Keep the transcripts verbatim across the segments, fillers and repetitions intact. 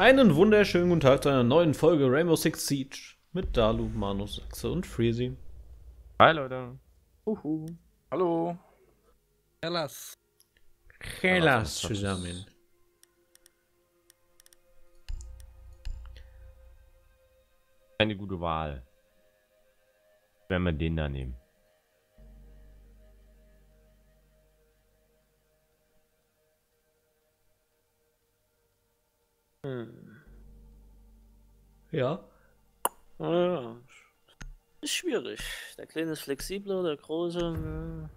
Einen wunderschönen guten Tag zu einer neuen Folge Rainbow Six Siege mit Dalu, Manus, Axe und Freezy. Hi Leute. Uhu. Hallo. Hellas. Hellas zusammen. Eine gute Wahl. Wenn wir den da nehmen. Hm. Ja. Ja. Ist schwierig. Der kleine ist flexibler, der große.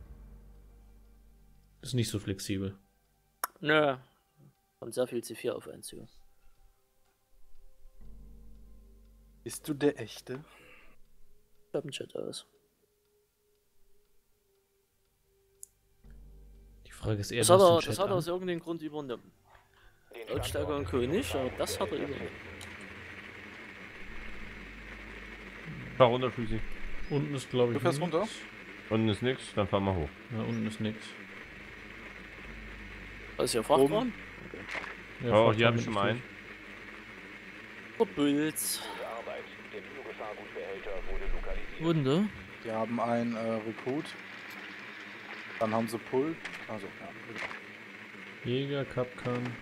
Ist nicht so flexibel. Nö. Und sehr viel C vier auf einen zu. Bist du der Echte? Ich hab einen Chat aus. Die Frage ist eher, das hat er, das hat er aus irgendeinem Grund übernommen. Lautstärker und König, aber das hat er übernommen. Fahr runter, Füßi. Unten ist, glaube ich, du fährst nix. Runter? Unten ist nix, dann fahren wir hoch. Ja, unten ist nix. Das ist ja Frachtmann? Okay. Ja, oh, hier habe ich schon mal einen. Oh, Puls. Wunde. Die haben einen äh, Rekrut. Dann haben sie Pull. Also, ja. Jäger, Kapkan.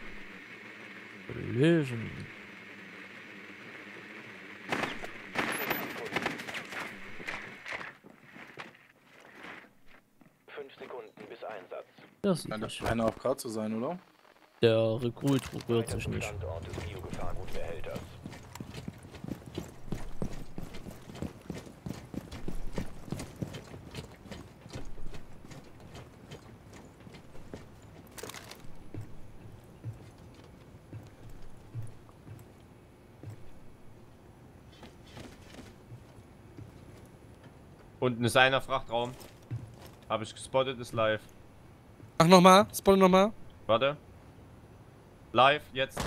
Löwen. Fünf Sekunden bis Einsatz. Das scheint das einer auf Grad zu sein, oder? Der Rekrut berührt sich nicht. Unten ist einer Frachtraum. Habe ich gespottet, ist live. Mach nochmal, spot nochmal. Warte. Live, jetzt.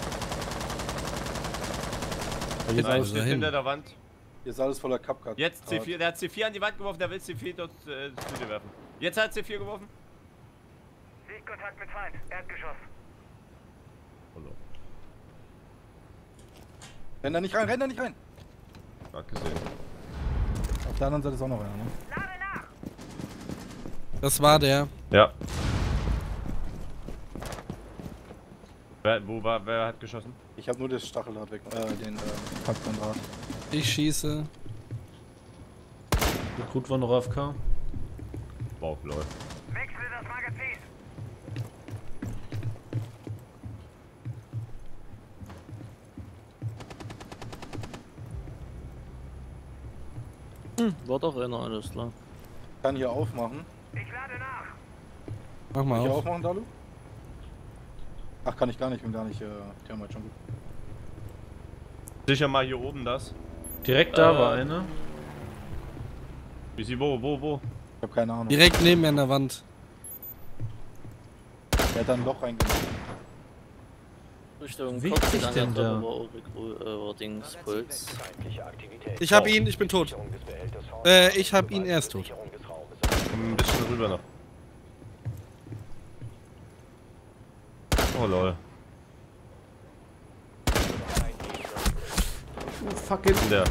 Jetzt ist alles hinter der Wand. Hier ist alles voller Kapkan. Jetzt C vier, der hat C vier an die Wand geworfen, der will C vier dort äh, zu dir werfen. Jetzt hat C vier geworfen. Sichtkontakt mit Feind, Erdgeschoss. Hallo. Renn da nicht rein, renn da nicht rein. Gerade gesehen. Auf der anderen Seite ist auch noch einer, ne? Das war der. Ja. Wer, wo war, wer hat geschossen? Ich habe nur das Stacheldraht weg, äh, den, äh, Kapkan-Draht. Ich schieße. Rekrut war noch A F K. Wow, läuft. Wechsel das Magazin. Hm, war doch einer, alles klar. Kann hier aufmachen. Ich lade nach. Mach mal auf. Kann ich hier aufmachen, Dalu? Ach, kann ich gar nicht, bin gar nicht, äh, die haben halt schon gut. Sicher mal hier oben das. Direkt da äh, war einer. Wie sie, wo, wo, wo? Ich hab keine Ahnung. Direkt neben mir an der Wand. Der hat da ein Loch reingemacht. Richtung Kopf sich denn da? Ich hab ihn, ich bin tot. Äh, ich hab ihn erst tot. Ein bisschen rüber noch. Oh lol. Oh fuck it. Der.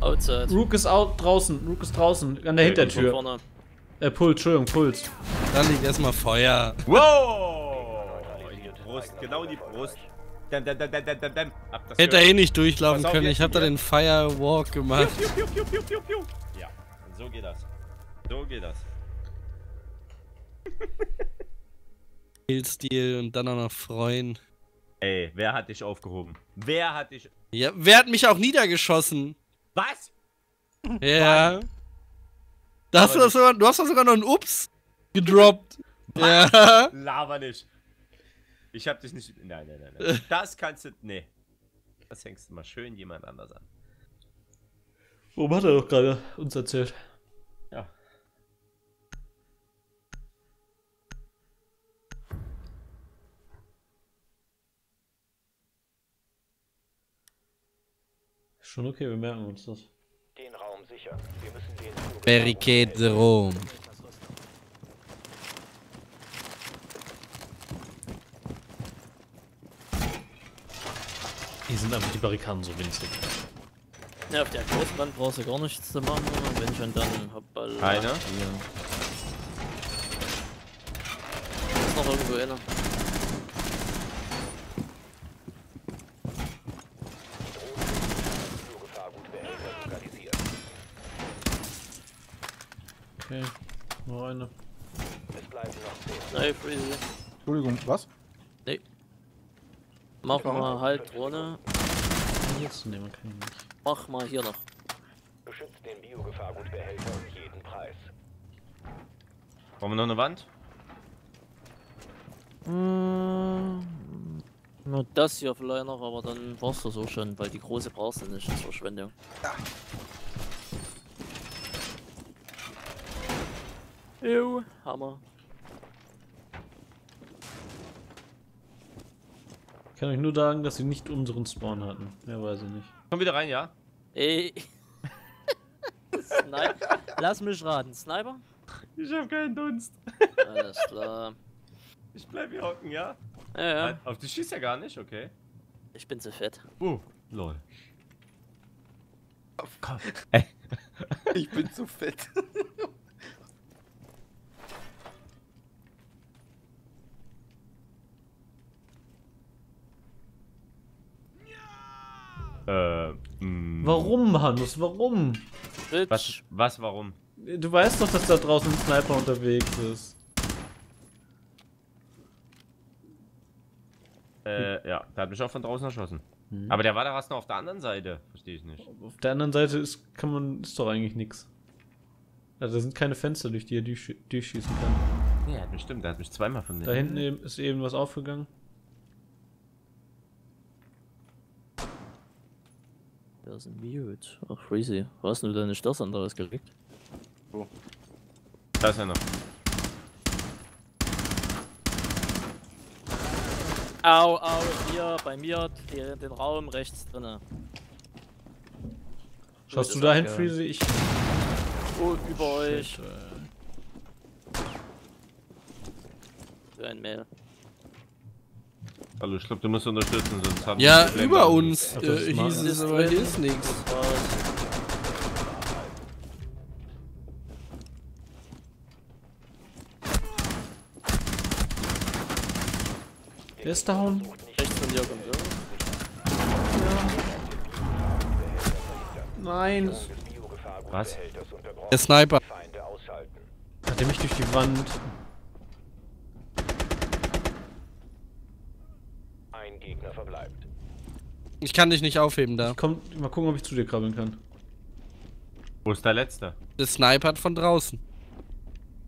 Outside. Rook ist out draußen, Rook ist draußen, an der okay, Hintertür. Äh, Puls, Entschuldigung, Puls. Dann liegt erstmal Feuer. Wow! Brust, genau die Brust. Dem, dem, dem, dem, dem, dem. Hätte er eh nicht durchlaufen können, ich hab da den Firewalk gemacht. Piu, piu, piu, piu, piu. Ja, so geht das. So geht das. Killstil und dann auch noch freuen. Ey, wer hat dich aufgehoben? Wer hat dich... Ja, wer hat mich auch niedergeschossen? Was? Ja. Da hast du, das sogar, du hast doch sogar noch einen Ups gedroppt. Was? Ja. Laber nicht. Ich hab dich nicht... Nein, nein, nein, nein. Das kannst du... Nee. Das hängst du mal schön jemand anders an. Warum hat er doch gerade uns erzählt? Ja. Schon okay, wir merken uns das. Den Raum sicher. Wir müssen den... Barricade Rom. Hier sind einfach die Barrikaden so winzig. Ja, auf der Großband brauchst du gar nichts zu machen, wenn schon dann hoppala. Einer? Ja. Ist noch irgendwo einer. Okay, noch eine. Hey, Freezy. Entschuldigung, was? Nee. Mach mal halt Drohne. Jetzt nehmen kann ich nicht. Mach mal hier noch. Beschützt den Biogefahrgutbehälter um jeden Preis. Brauchen wir noch eine Wand? Mmh, nur das hier vielleicht noch, aber dann brauchst du so schon, weil die große brauchst du nicht, das ist Verschwendung. Ja. Ew, Hammer. Ich kann euch nur sagen, dass sie nicht unseren Spawn hatten. Mehr weiß ich nicht. Komm wieder rein, ja? Ey. Sniper. Lass mich raten. Sniper? Ich hab keinen Dunst. Alles klar. Ich bleib hier hocken, ja? Ja, ja. Auf dich schießt ja gar nicht, okay. Ich bin zu fett. Uh, lol. Oh, komm. Ey. Ich bin zu fett. Äh, warum, Manus? Warum? Was, was, warum? Du weißt doch, dass da draußen ein Sniper unterwegs ist. Äh, ja, der hat mich auch von draußen erschossen. Hm. Aber der war da was noch auf der anderen Seite. Verstehe ich nicht. Auf der anderen Seite ist, kann man, ist doch eigentlich nichts. Also da sind keine Fenster, durch die er durchschießen kann. Ja, bestimmt. Der hat mich zweimal von mir. Da hinten eben, ist eben was aufgegangen. Das ist ein Mute. Ach, Freezy. Wo hast du denn nicht das anderes gekriegt? Wo? Oh. Da ist einer. Au, au, hier, bei mir, hier, den Raum rechts drinne. Schaust du dahin, Freezy? Ich. Oh, über euch. So ein Mail. Also ich glaube, du musst unterstützen, sonst haben ja, wir... Ja, über uns äh, hieß es, aber hier ist nichts. Der ist down. Rechts von dir kommt irgendwas. Nein. Was? Der Sniper. Hat er mich durch die Wand... Gegner verbleibt. Ich kann dich nicht aufheben da. Komm, mal gucken, ob ich zu dir krabbeln kann. Wo ist der letzte? Der Sniper hat von draußen.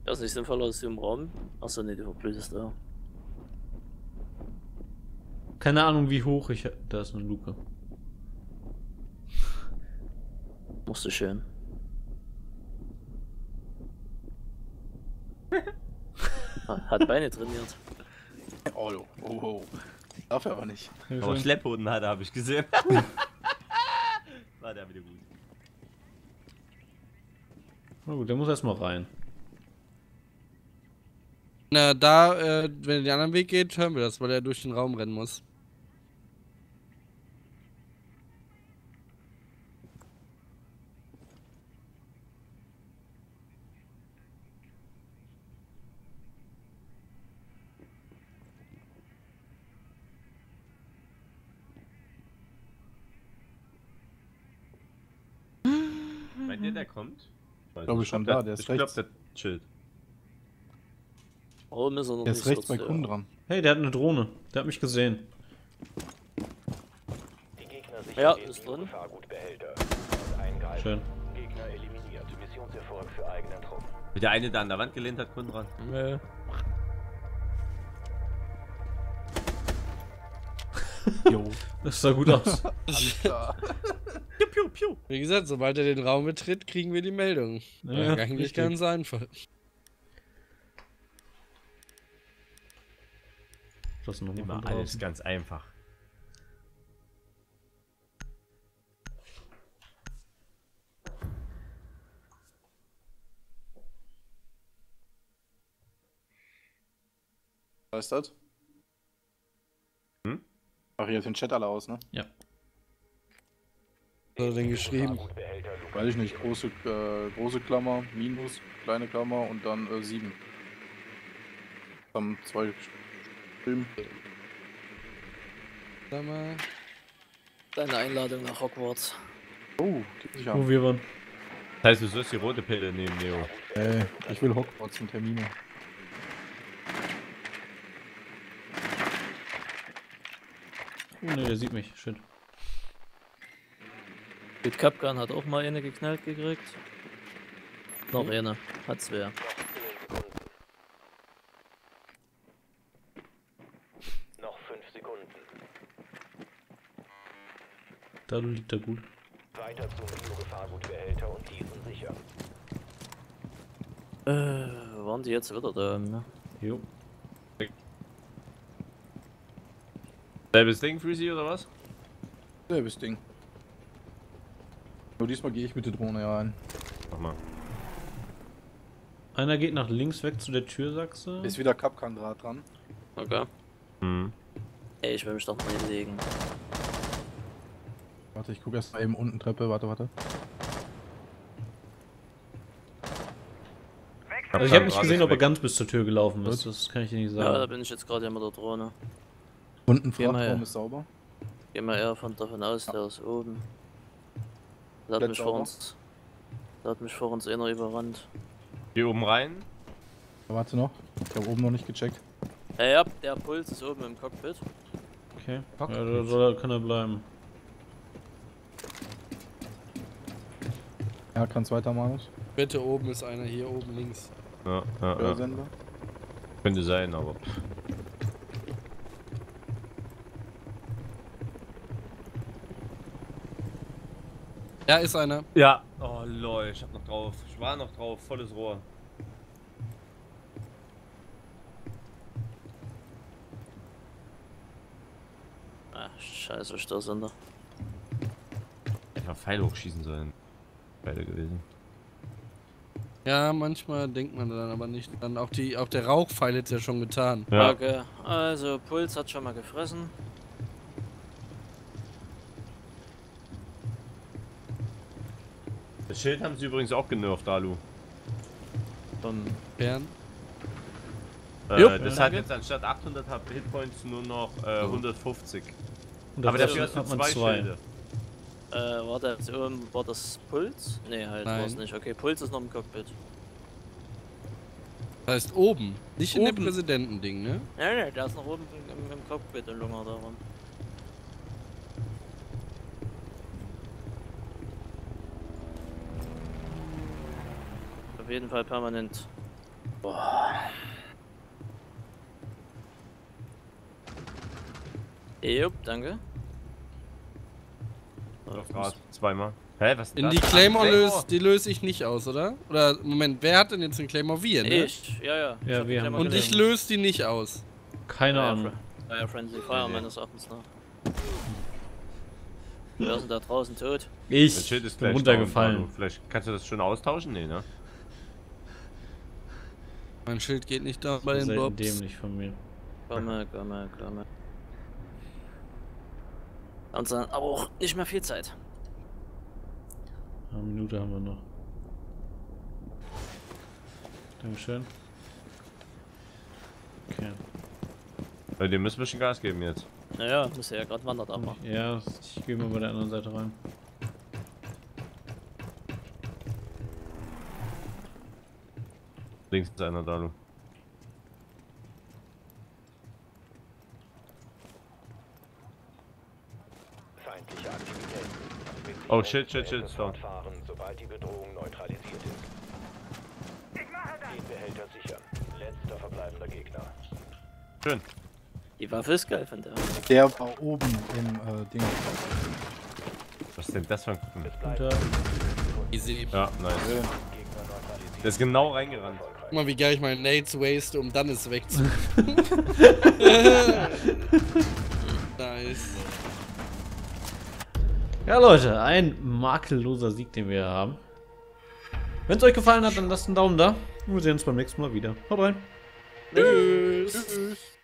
Das ist nicht sinnvoll aus dem Raum. Achso, ne, du verblödest da. Keine Ahnung, wie hoch ich. Da ist eine Luke. Musst du schön. Hat Beine trainiert. Oh, oh, oh. Darf er aber nicht. Aber Schlepphoden hat er, hab ich gesehen. War der wieder gut. Na gut, der muss erstmal rein. Na, da, äh, wenn er den anderen Weg geht, hören wir das, weil er durch den Raum rennen muss. Meint ihr, der kommt? Ich glaube schon da, der ist rechts. Ich glaube, der chillt. Oh, der ist rechts bei Kundran. Hey, der hat eine Drohne. Der hat mich gesehen. Die Gegner sich ja, ist drin. Schön. Gegner eliminiert. Missionserfolg für eigenen Trupp. Wie der eine da an der Wand gelehnt hat, Kundran. Nee. Jo. Das sah gut aus. Alles klar. Piu, piu, piu. Wie gesagt, sobald er den Raum betritt, kriegen wir die Meldung. Ja, eigentlich ganz einfach. Das noch immer alles ganz einfach. Was ist das? Ach, ihr habt den Chat alle aus, ne? Ja. Was hat er denn geschrieben? Weiß ich nicht, große, äh, große Klammer, Minus, kleine Klammer und dann äh, sieben. Haben zwei Stimmen. Klammer. Deine Einladung nach Hogwarts. Oh, die wo wir waren. Das heißt, du sollst die rote Pille nehmen, Neo. Äh, ich will Hogwarts und Termine. Oh ne, der sieht mich, schön. Mit Kapkan hat auch mal eine geknallt gekriegt. Noch mhm. eine, hat's wer. Noch fünf Sekunden. Dalu liegt da gut. Weiter zum Gefahrgutbehälter und diesen sichern. Äh, waren die jetzt wieder da, ne? Jo. Selbes Ding, Freezy, oder was? Selbes Ding. Nur diesmal gehe ich mit der Drohne rein. Mach mal. Einer geht nach links weg zu der Türsachse. Ist wieder Kapkan gerade dran. Okay. Hm. Ey, ich will mich doch mal hinlegen. Warte, ich gucke erst mal eben unten Treppe. Warte, warte. Also ich habe nicht gesehen, ob er ganz bis zur Tür gelaufen ist. Das kann ich dir nicht sagen. Ja, da bin ich jetzt gerade ja mit der Drohne. Unten Frachtraum ist sauber. Geh mal eher von davon aus, ja. Der ist oben. Da hat, mich vor, uns, da hat mich vor uns einer überrannt. Hier oben rein. Ja, warte noch, ich habe oben noch nicht gecheckt. Ja, ja, der Puls ist oben im Cockpit. Okay, Cockpit. Ja, da soll er, kann er bleiben. Ja, kann's weiter, Manus. Bitte, oben ist einer, hier oben links. Ja, ja, ja. Sender. Könnte sein, aber... Ja, ist einer. Ja. Oh lol, ich hab noch drauf. Ich war noch drauf, volles Rohr. Ach, scheiße, ich da sind da. Ich hab Pfeil hochschießen sollen. Beide gewesen. Ja, manchmal denkt man dann aber nicht dran. Auch, die, auch der Rauchpfeil hätte ja schon getan. Ja. Okay, also Puls hat schon mal gefressen. Das Schild haben sie übrigens auch genervt, Dalu. Von Bern? Äh, Jupp, das ja, hat jetzt anstatt achthundert Hitpoints nur noch äh, hundertfünfzig. hundertfünfzig. Aber dafür hast du zwei, zwei Schilde. Äh, war das, ähm, war das Puls? Nee, halt, war es nicht. Okay, Puls ist noch im Cockpit. Das heißt oben, nicht oben. In dem Präsidentending, ne? Nein, nein, da ist noch oben im, im Cockpit und Lunger daran. Auf jeden Fall permanent. Boah. Jupp, danke. Grad zweimal. Hä, was denn? In die Claymore löse, die löse ich nicht aus, oder? Oder, Moment, wer hat denn jetzt den Claymore? Wir, ne? Ich, ja, ja. ja ich wir haben und ich löse die nicht aus. Keine Ahnung. Naja, Friendly Fire meines Erachtens noch. Wer ist denn da draußen tot? Ich das Schild ist bin runtergefallen. Vielleicht kannst du das schon austauschen? Nee, ne? Mein Schild geht nicht da bei den Blobs. Dämlich von mir. Komm mal, komm mal, komm mal. Und dann aber auch nicht mehr viel Zeit. Eine Minute haben wir noch. Dankeschön. Okay. Bei dem müssen wir schon Gas geben jetzt. Naja, muss ja gerade wandert aber. Ja, ich gehe mal bei der anderen Seite rein. Links ist einer da, du. Oh shit, shit, shit, stop. Sobald die Bedrohung neutralisiert ist. Ich mache das. Den Behälter sichern. Letzter verbleibender Gegner. Schön. Die Waffe ist geil von der. Der war oben im äh, Ding. Was ist denn das für ein Kuchen? Easy. Ja, nice. Der ist genau reingerannt. Guck mal, wie geil ich meine Nades waste, um dann es wegzunehmen. Nice. Ja Leute, ein makelloser Sieg, den wir hier haben. Wenn es euch gefallen hat, dann lasst einen Daumen da. Und wir sehen uns beim nächsten Mal wieder. Haut rein. Tschüss. Tschüss.